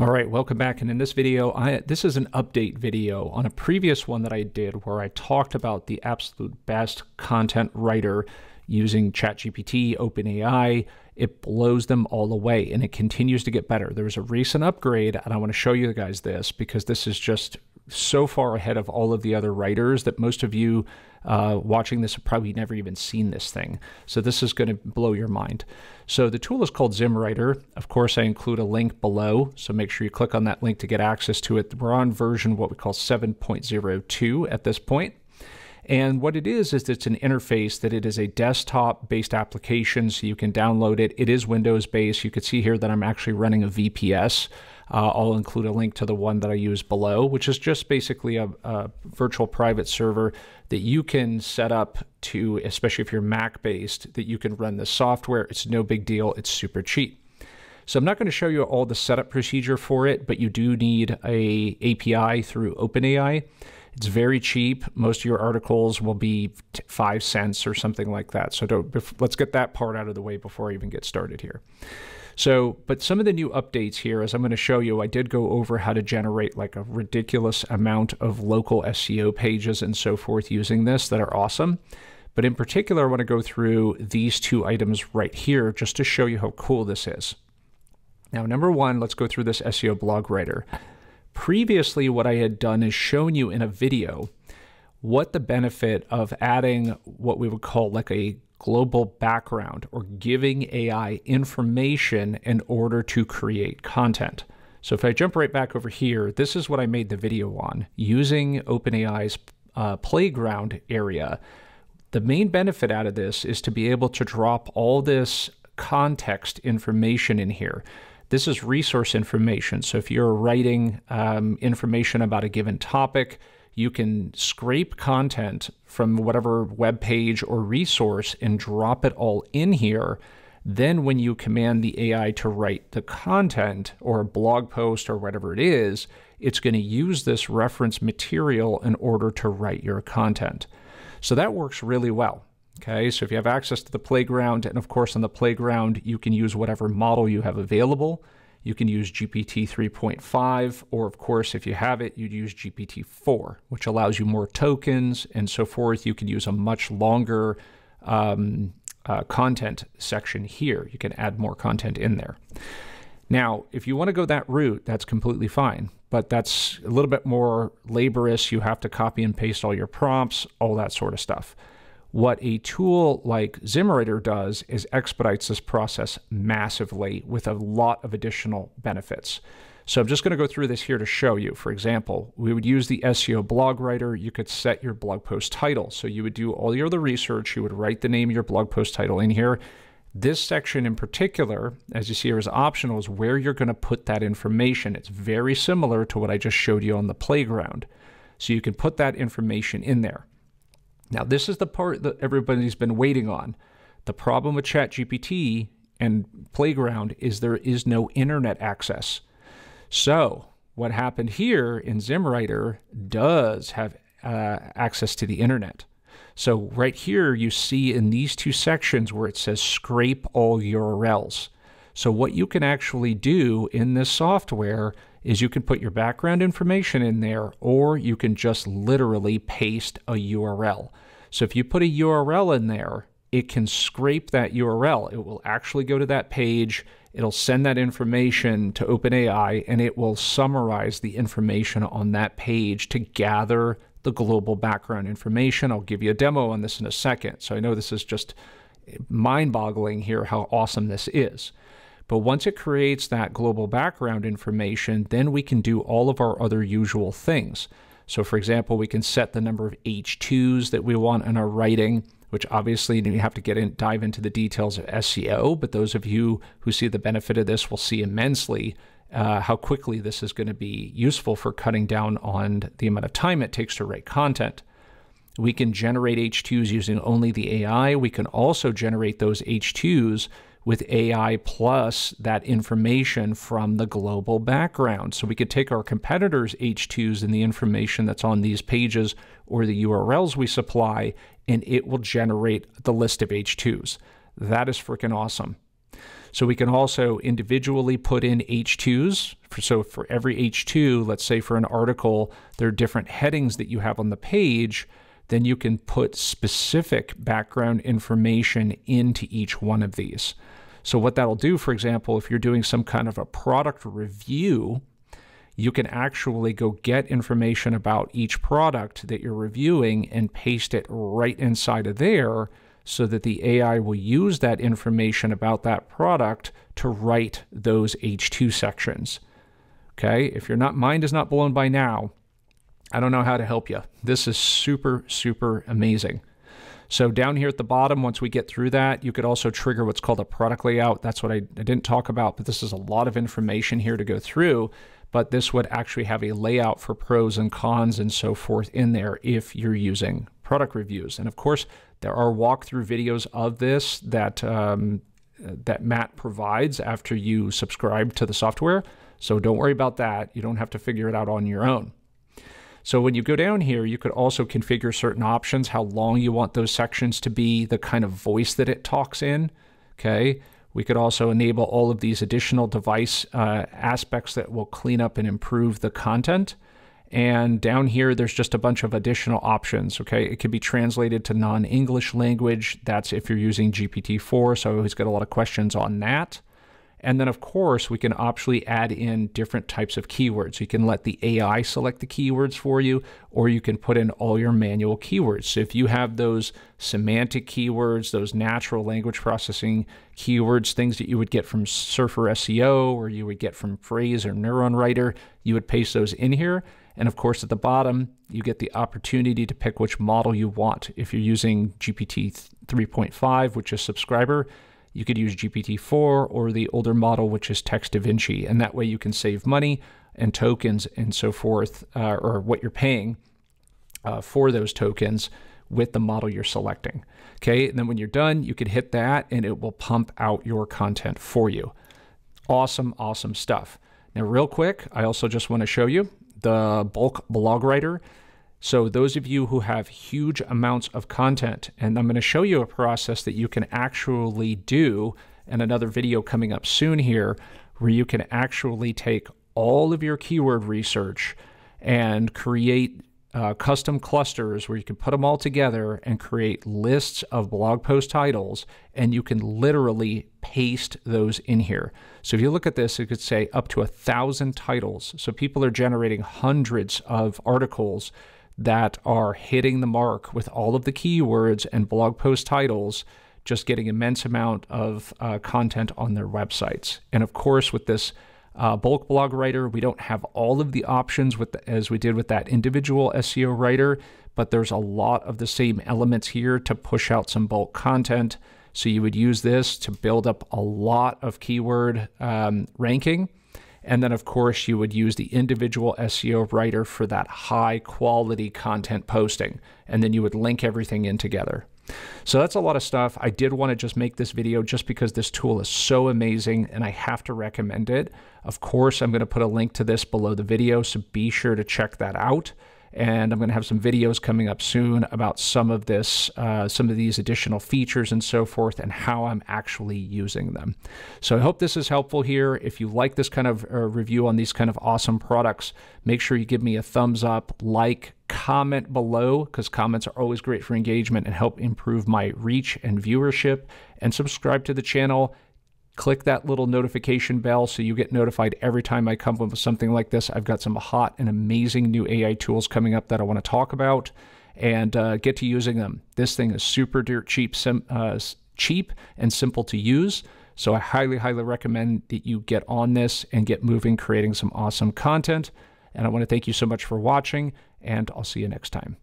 All right, welcome back. And in this video, this is an update video on a previous one that I did where I talked about the absolute best content writer using ChatGPT, OpenAI. It blows them all away and it continues to get better. There was a recent upgrade and I want to show you guys this because this is just so far ahead of all of the other writers that most of you watching this have probably never even seen this thing. So this is going to blow your mind. So the tool is called ZimWriter. Of course, I include a link below, so make sure you click on that link to get access to it. We're on version what we call 7.02 at this point. And what it is it's an interface that it is a desktop-based application, so you can download it. It is Windows-based. You can see here that I'm actually running a VPS. I'll include a link to the one that I use below, which is just basically a virtual private server that you can set up to, especially if you're Mac-based, that you can run this software. It's no big deal. It's super cheap. So I'm not going to show you all the setup procedure for it, but you do need an API through OpenAI. It's very cheap. Most of your articles will be 5 cents or something like that. So let's get that part out of the way before I even get started here. So, but some of the new updates here, as I'm going to show you, I did go over how to generate like a ridiculous amount of local SEO pages and so forth using this that are awesome. But in particular, I want to go through these two items right here just to show you how cool this is. Now, number one, let's go through this SEO blog writer. Previously, what I had done is shown you in a video what the benefit of adding what we would call like a global background or giving AI information in order to create content. So if I jump right back over here, this is what I made the video on using OpenAI's playground area. The main benefit out of this is to be able to drop all this context information in here. This is resource information. So if you're writing information about a given topic, you can scrape content from whatever web page or resource and drop it all in here. Then when you command the AI to write the content or a blog post or whatever it is, it's going to use this reference material in order to write your content. So that works really well. Okay, so if you have access to the playground, and of course on the playground, you can use whatever model you have available. You can use GPT 3.5, or of course, if you have it, you'd use GPT 4, which allows you more tokens and so forth. You can use a much longer content section here. You can add more content in there. Now, if you want to go that route, that's completely fine, but that's a little bit more laborious. You have to copy and paste all your prompts, all that sort of stuff. What a tool like ZimWriter does is expedites this process massively with a lot of additional benefits. So I'm just going to go through this here to show you. For example, we would use the SEO blog writer. You could set your blog post title. So you would do all your other research. You would write the name of your blog post title in here. This section in particular, as you see here, is optional, is where you're going to put that information. It's very similar to what I just showed you on the playground. So you can put that information in there. Now, this is the part that everybody's been waiting on. The problem with ChatGPT and Playground is there is no internet access. So what happened here in ZimWriter does have access to the internet. So right here, you see in these two sections where it says scrape all URLs. So what you can actually do in this software is you can put your background information in there, or you can just literally paste a URL. So if you put a URL in there, it can scrape that URL. It will actually go to that page. It'll send that information to OpenAI, and it will summarize the information on that page to gather the global background information. I'll give you a demo on this in a second. So I know this is just mind-boggling here how awesome this is. But once it creates that global background information, then we can do all of our other usual things. So for example, we can set the number of H2s that we want in our writing, which obviously you have to dive into the details of SEO, but those of you who see the benefit of this will see immensely how quickly this is going to be useful for cutting down on the amount of time it takes to write content. We can generate H2s using only the AI. We can also generate those H2s with AI plus that information from the global background. So we could take our competitors' H2s and the information that's on these pages or the URLs we supply, and it will generate the list of H2s. That is freaking awesome. So we can also individually put in H2s. So for every H2, let's say for an article, there are different headings that you have on the page, then you can put specific background information into each one of these. So what that'll do, for example, if you're doing some kind of a product review, you can actually go get information about each product that you're reviewing and paste it right inside of there so that the AI will use that information about that product to write those H2 sections. Okay, if your mind is not blown by now, I don't know how to help you. This is super, super amazing. So down here at the bottom, once we get through that, you could also trigger what's called a product layout. That's what I didn't talk about, but this is a lot of information here to go through. But this would actually have a layout for pros and cons and so forth in there if you're using product reviews. And of course, there are walkthrough videos of this that, that Matt provides after you subscribe to the software. So don't worry about that. You don't have to figure it out on your own. So when you go down here, you could also configure certain options, how long you want those sections to be, the kind of voice that it talks in, okay? We could also enable all of these additional device aspects that will clean up and improve the content. And down here, there's just a bunch of additional options, okay? It could be translated to non-English language. That's if you're using GPT 4, so I always get a lot of questions on that. And then of course, we can optionally add in different types of keywords. You can let the AI select the keywords for you, or you can put in all your manual keywords. So if you have those semantic keywords, those natural language processing keywords, things that you would get from Surfer SEO, or you would get from Phrase or Neuron Writer, you would paste those in here. And of course, at the bottom, you get the opportunity to pick which model you want. If you're using GPT 3.5, which is subscriber, you could use GPT 4 or the older model, which is Text DaVinci. And that way you can save money and tokens and so forth, or what you're paying for those tokens with the model you're selecting. Okay, and then when you're done, you could hit that and it will pump out your content for you. Awesome, awesome stuff. Now, real quick, I also just want to show you the bulk blog writer. So those of you who have huge amounts of content, and I'm going to show you a process that you can actually do in another video coming up soon here, where you can actually take all of your keyword research and create custom clusters where you can put them all together and create lists of blog post titles, and you can literally paste those in here. So if you look at this, it could say up to 1,000 titles. So people are generating hundreds of articles that are hitting the mark with all of the keywords and blog post titles, just getting immense amount of content on their websites. And of course, with this bulk blog writer, we don't have all of the options with as we did with that individual SEO writer, but there's a lot of the same elements here to push out some bulk content. So you would use this to build up a lot of keyword ranking. And then, of course, you would use the individual SEO writer for that high quality content posting. And then you would link everything in together. So that's a lot of stuff. I did want to just make this video just because this tool is so amazing and I have to recommend it. Of course, I'm going to put a link to this below the video, so be sure to check that out. And I'm going to have some videos coming up soon about some of this, some of these additional features and so forth, and how I'm actually using them. So I hope this is helpful here. If you like this kind of review on these kind of awesome products, make sure you give me a thumbs up, like, comment below, because comments are always great for engagement and help improve my reach and viewership. And subscribe to the channel. Click that little notification bell so you get notified every time I come up with something like this. I've got some hot and amazing new AI tools coming up that I want to talk about, and get to using them. This thing is super cheap, cheap and simple to use. So I highly, highly recommend that you get on this and get moving, creating some awesome content. And I want to thank you so much for watching, and I'll see you next time.